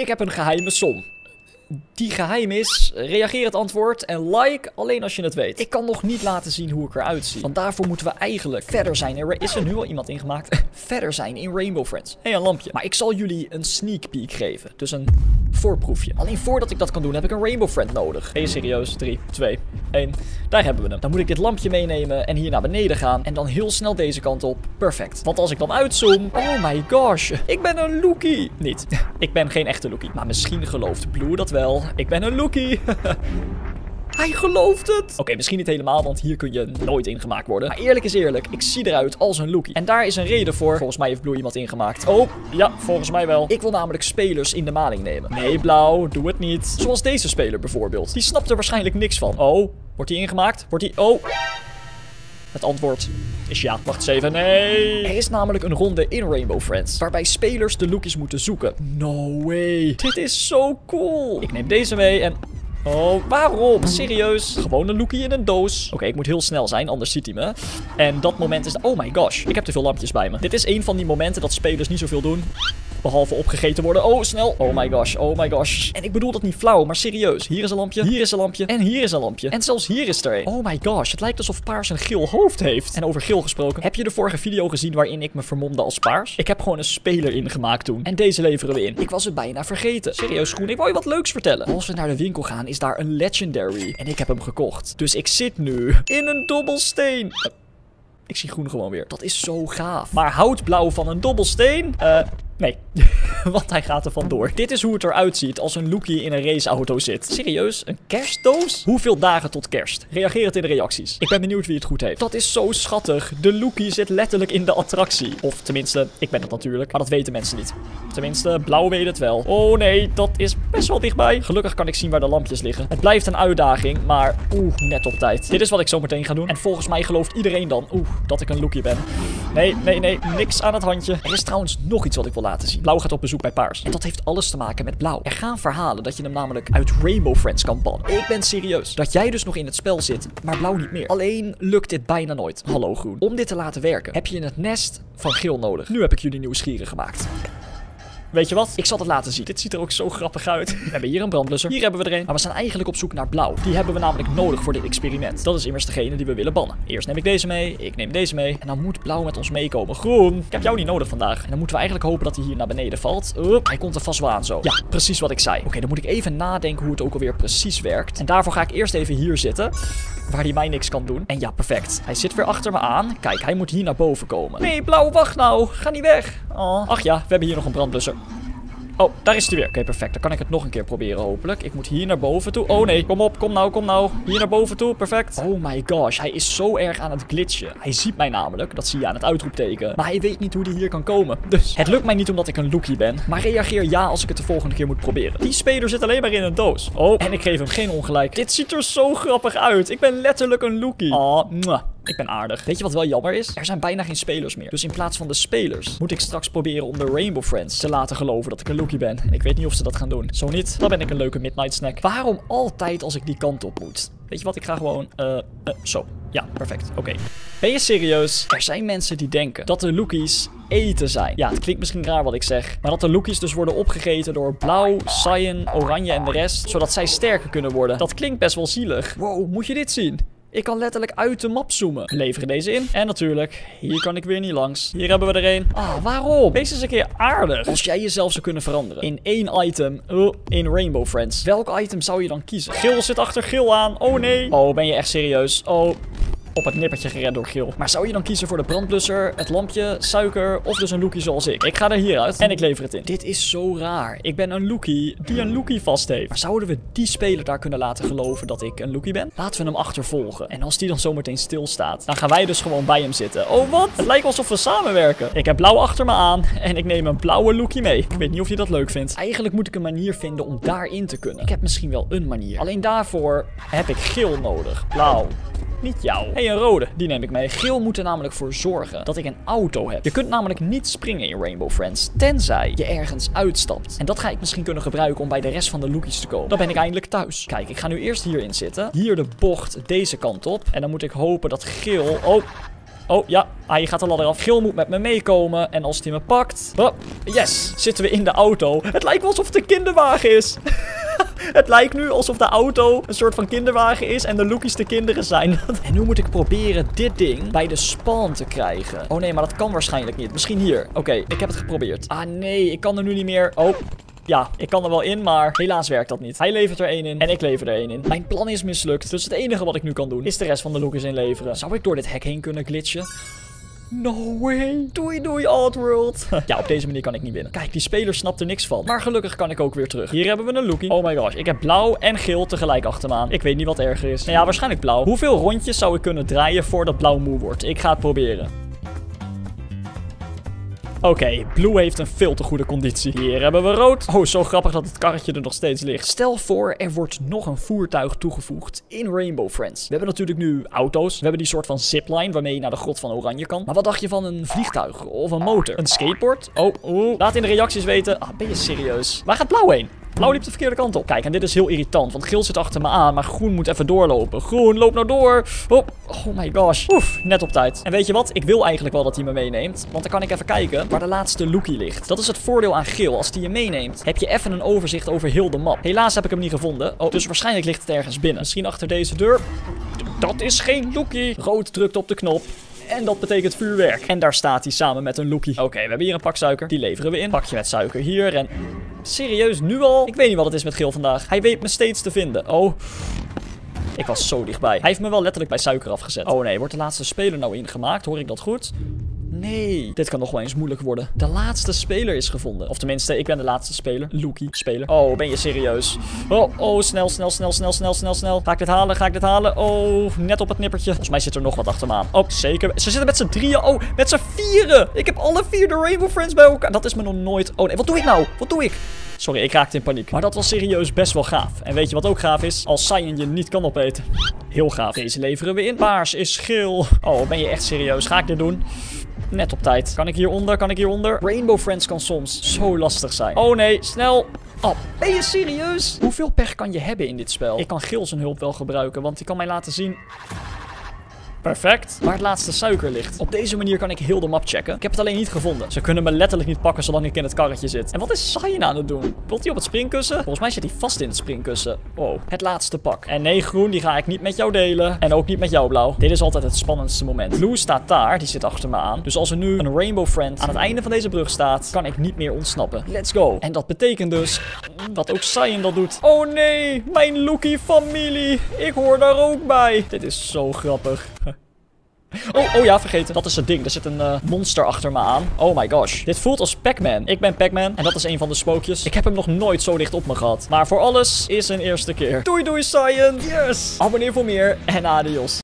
Ik heb een geheime som. Die geheim is, reageer het antwoord en like alleen als je het weet. Ik kan nog niet laten zien hoe ik eruit zie. Want daarvoor moeten we eigenlijk verder zijn. Er is er nu al iemand ingemaakt. Verder zijn in Rainbow Friends. Hé, een lampje. Maar ik zal jullie een sneak peek geven. Dus een voorproefje. Alleen voordat ik dat kan doen heb ik een Rainbow Friend nodig. Hé, serieus. 3, 2, 1. Daar hebben we hem. Dan moet ik dit lampje meenemen en hier naar beneden gaan. En dan heel snel deze kant op. Perfect. Want als ik dan uitzoom... Oh my gosh. Ik ben een Lookie. Niet. Ik ben geen echte Lookie. Maar misschien gelooft Blue dat wel. Ik ben een Lookie. Hij gelooft het. Oké, misschien niet helemaal, want hier kun je nooit ingemaakt worden. Maar eerlijk is eerlijk, ik zie eruit als een Lookie. En daar is een reden voor. Volgens mij heeft Blue iemand ingemaakt. Oh, ja, volgens mij wel. Ik wil namelijk spelers in de maling nemen. Nee, Blauw, doe het niet. Zoals deze speler bijvoorbeeld. Die snapt er waarschijnlijk niks van. Oh, wordt die ingemaakt? Wordt die... Oh... Het antwoord is ja. Wacht eens even. Nee. Er is namelijk een ronde in Rainbow Friends. Waarbij spelers de Lookies moeten zoeken. No way. Dit is zo cool. Ik neem deze mee en... Oh, waarom? Serieus? Gewoon een Lookie in een doos. Oké, ik moet heel snel zijn, anders ziet hij me. En dat moment is... Oh my gosh. Ik heb te veel lampjes bij me. Dit is een van die momenten dat spelers niet zoveel doen. Behalve opgegeten worden. Oh, snel. Oh my gosh. Oh my gosh. En ik bedoel dat niet flauw, maar serieus. Hier is een lampje. Hier is een lampje. En hier is een lampje. En zelfs hier is er een. Oh my gosh. Het lijkt alsof Paars een geel hoofd heeft. En over geel gesproken. Heb je de vorige video gezien waarin ik me vermomde als Paars? Ik heb gewoon een speler ingemaakt toen. En deze leveren we in. Ik was het bijna vergeten. Serieus, Groen. Ik wou je wat leuks vertellen. Als we naar de winkel gaan, is daar een legendary. En ik heb hem gekocht. Dus ik zit nu in een dobbelsteen. Ik zie Groen gewoon weer. Dat is zo gaaf. Maar houdt Blauw van een dobbelsteen? Nee, want hij gaat er vandoor. Dit is hoe het eruit ziet als een Lookie in een raceauto zit. Serieus? Een kerstdoos? Hoeveel dagen tot kerst? Reageer het in de reacties. Ik ben benieuwd wie het goed heeft. Dat is zo schattig. De Lookie zit letterlijk in de attractie. Of tenminste, ik ben het natuurlijk. Maar dat weten mensen niet. Tenminste, Blauw weet het wel. Oh nee, dat is best wel dichtbij. Gelukkig kan ik zien waar de lampjes liggen. Het blijft een uitdaging, maar net op tijd. Dit is wat ik zo meteen ga doen. En volgens mij gelooft iedereen dan, dat ik een Lookie ben. Nee, nee, nee, niks aan het handje. Er is trouwens nog iets wat ik wil laten zien. Blauw gaat op bezoek bij Paars. En dat heeft alles te maken met Blauw. Er gaan verhalen dat je hem namelijk uit Rainbow Friends kan bannen. Ik ben serieus. Dat jij dus nog in het spel zit, maar Blauw niet meer. Alleen lukt dit bijna nooit. Hallo Groen. Om dit te laten werken, heb je in het nest van Geel nodig. Nu heb ik jullie nieuwsgierig gemaakt. Weet je wat? Ik zal het laten zien. Dit ziet er ook zo grappig uit. We hebben hier een brandblusser. Hier hebben we er een. Maar we zijn eigenlijk op zoek naar Blauw. Die hebben we namelijk nodig voor dit experiment. Dat is immers degene die we willen bannen. Eerst neem ik deze mee. Ik neem deze mee. En dan moet Blauw met ons meekomen. Groen, ik heb jou niet nodig vandaag. En dan moeten we eigenlijk hopen dat hij hier naar beneden valt. Hij komt er vast wel aan zo. Ja, precies wat ik zei. Oké, dan moet ik even nadenken hoe het ook alweer precies werkt. En daarvoor ga ik eerst even hier zitten. Waar hij mij niks kan doen. En ja, perfect. Hij zit weer achter me aan. Kijk, hij moet hier naar boven komen. Nee, Blauw, wacht nou. Ga niet weg. Oh. Ach ja, we hebben hier nog een brandblusser. Oh, daar is hij weer. Oké, perfect. Dan kan ik het nog een keer proberen, hopelijk. Ik moet hier naar boven toe. Oh nee, kom op, kom nou, kom nou. Hier naar boven toe, perfect. Oh my gosh, hij is zo erg aan het glitchen. Hij ziet mij namelijk, dat zie je aan het uitroepteken. Maar hij weet niet hoe hij hier kan komen. Dus het lukt mij niet omdat ik een Lookie ben. Maar reageer ja als ik het de volgende keer moet proberen. Die speler zit alleen maar in een doos. Oh, en ik geef hem geen ongelijk. Dit ziet er zo grappig uit. Ik ben letterlijk een Lookie. Oh, mwah. Ik ben aardig. Weet je wat wel jammer is? Er zijn bijna geen spelers meer. Dus in plaats van de spelers moet ik straks proberen om de Rainbow Friends te laten geloven dat ik een Lookie ben. En ik weet niet of ze dat gaan doen. Zo niet, dan ben ik een leuke midnight snack. Waarom altijd als ik die kant op moet? Weet je wat? Ik ga gewoon... zo. Ja, perfect. Oké. Ben je serieus? Er zijn mensen die denken dat de Lookies eten zijn. Ja, het klinkt misschien raar wat ik zeg. Maar dat de Lookies dus worden opgegeten door Blauw, Cyan, Oranje en de rest. Zodat zij sterker kunnen worden. Dat klinkt best wel zielig. Wow, moet je dit zien? Ik kan letterlijk uit de map zoomen. Lever deze in. En natuurlijk, hier kan ik weer niet langs. Hier hebben we er een. Ah, waarom? Wees eens een keer aardig. Als jij jezelf zou kunnen veranderen in één item in Rainbow Friends. Welk item zou je dan kiezen? Geel zit achter Geel aan. Oh nee. Oh, ben je echt serieus? Oh... Op het nippertje gered door Geel. Maar zou je dan kiezen voor de brandblusser, het lampje, suiker of dus een Lookie zoals ik? Ik ga er hieruit en ik lever het in. Dit is zo raar. Ik ben een Lookie die een Lookie vast heeft. Maar zouden we die speler daar kunnen laten geloven dat ik een Lookie ben? Laten we hem achtervolgen. En als die dan zometeen stilstaat, dan gaan wij dus gewoon bij hem zitten. Oh wat? Het lijkt alsof we samenwerken. Ik heb Blauw achter me aan en ik neem een blauwe Lookie mee. Ik weet niet of je dat leuk vindt. Eigenlijk moet ik een manier vinden om daarin te kunnen. Ik heb misschien wel een manier. Alleen daarvoor heb ik Geel nodig. Blauw. Niet jou. Hé, een rode. Die neem ik mee. Geel moet er namelijk voor zorgen dat ik een auto heb. Je kunt namelijk niet springen in Rainbow Friends. Tenzij je ergens uitstapt. En dat ga ik misschien kunnen gebruiken om bij de rest van de Lookies te komen. Dan ben ik eindelijk thuis. Kijk, ik ga nu eerst hierin zitten. Hier de bocht deze kant op. En dan moet ik hopen dat Geel... Oh... Oh, ja. Hij gaat de ladder af. Gil moet met me meekomen. En als hij me pakt... Oh, yes. Zitten we in de auto. Het lijkt wel alsof het een kinderwagen is. Het lijkt nu alsof de auto een soort van kinderwagen is en de Loekies de kinderen zijn. En nu moet ik proberen dit ding bij de spawn te krijgen. Oh nee, maar dat kan waarschijnlijk niet. Misschien hier. Oké, ik heb het geprobeerd. Ah nee, ik kan er nu niet meer... Oh... Ja, ik kan er wel in, maar helaas werkt dat niet. Hij levert er één in en ik lever er één in. Mijn plan is mislukt, dus het enige wat ik nu kan doen is de rest van de Loekies inleveren. Zou ik door dit hek heen kunnen glitchen? No way. Doei doei, Oddworld. Ja, op deze manier kan ik niet winnen. Kijk, die speler snapt er niks van. Maar gelukkig kan ik ook weer terug. Hier hebben we een Loekie. Oh my gosh, ik heb blauw en geel tegelijk achter me aan. Ik weet niet wat erger is. Nou ja, waarschijnlijk blauw. Hoeveel rondjes zou ik kunnen draaien voordat blauw moe wordt? Ik ga het proberen. Oké, Blue heeft een veel te goede conditie. Hier hebben we rood. Oh, zo grappig dat het karretje er nog steeds ligt. Stel voor, er wordt nog een voertuig toegevoegd in Rainbow Friends. We hebben natuurlijk nu auto's. We hebben die soort van zipline waarmee je naar de grot van Oranje kan. Maar wat dacht je van een vliegtuig of een motor? Een skateboard? Oh. Laat in de reacties weten. Ah, ben je serieus? Waar gaat Blauw heen? Blauw liep de verkeerde kant op. Kijk, en dit is heel irritant, want geel zit achter me aan, maar groen moet even doorlopen. Groen, loop nou door. Hop. Oh my gosh. Oef, net op tijd. En weet je wat? Ik wil eigenlijk wel dat hij me meeneemt, want dan kan ik even kijken waar de laatste Loekie ligt. Dat is het voordeel aan geel. Als die je meeneemt, heb je even een overzicht over heel de map. Helaas heb ik hem niet gevonden. Oh, dus waarschijnlijk ligt het ergens binnen. Misschien achter deze deur. Dat is geen Loekie. Rood drukt op de knop. En dat betekent vuurwerk. En daar staat hij samen met een Loekie. Oké, we hebben hier een pak suiker. Die leveren we in. Pakje met suiker hier en... Serieus, nu al? Ik weet niet wat het is met Geel vandaag. Hij weet me steeds te vinden. Oh... Ik was zo dichtbij. Hij heeft me wel letterlijk bij suiker afgezet. Oh nee, wordt de laatste speler nou ingemaakt? Hoor ik dat goed? Nee. Dit kan nog wel eens moeilijk worden. De laatste speler is gevonden. Of tenminste, ik ben de laatste speler. Loekie speler. Oh, ben je serieus? Oh, snel. Ga ik dit halen? Oh, net op het nippertje. Volgens mij zit er nog wat achter me aan. Oh, zeker. Ze zitten met z'n drieën. Oh, met z'n vieren. Ik heb alle vier de Rainbow Friends bij elkaar. Dat is me nog nooit... Oh nee, wat doe ik nou? Sorry, ik raakte in paniek. Maar dat was serieus best wel gaaf. En weet je wat ook gaaf is? Als Cyan je niet kan opeten. Heel gaaf. Deze leveren we in. Paars is geel. Oh, ben je echt serieus? Ga ik dit doen? Net op tijd. Kan ik hieronder? Rainbow Friends kan soms zo lastig zijn. Oh nee, snel. Oh, ben je serieus? Hoeveel pech kan je hebben in dit spel? Ik kan Geel zijn hulp wel gebruiken, want die kan mij laten zien... Perfect. Waar het laatste suiker ligt. Op deze manier kan ik heel de map checken. Ik heb het alleen niet gevonden. Ze kunnen me letterlijk niet pakken zolang ik in het karretje zit. En wat is Cyan aan het doen? Wilt hij op het springkussen? Volgens mij zit hij vast in het springkussen. Oh, het laatste pak. En nee, groen, die ga ik niet met jou delen. En ook niet met jou, blauw. Dit is altijd het spannendste moment. Blue staat daar. Die zit achter me aan. Dus als er nu een Rainbow Friend aan het einde van deze brug staat, kan ik niet meer ontsnappen. Let's go. En dat betekent dus dat ook Cyan dat doet. Oh nee, mijn Loekie-familie. Ik hoor daar ook bij. Dit is zo grappig. Oh ja, vergeten. Dat is het ding. Er zit een monster achter me aan. Oh my gosh. Dit voelt als Pac-Man. Ik ben Pac-Man. En dat is een van de spookjes. Ik heb hem nog nooit zo dicht op me gehad. Maar voor alles is een eerste keer. Doei doei, Cyan. Yes. Abonneer voor meer. En adios.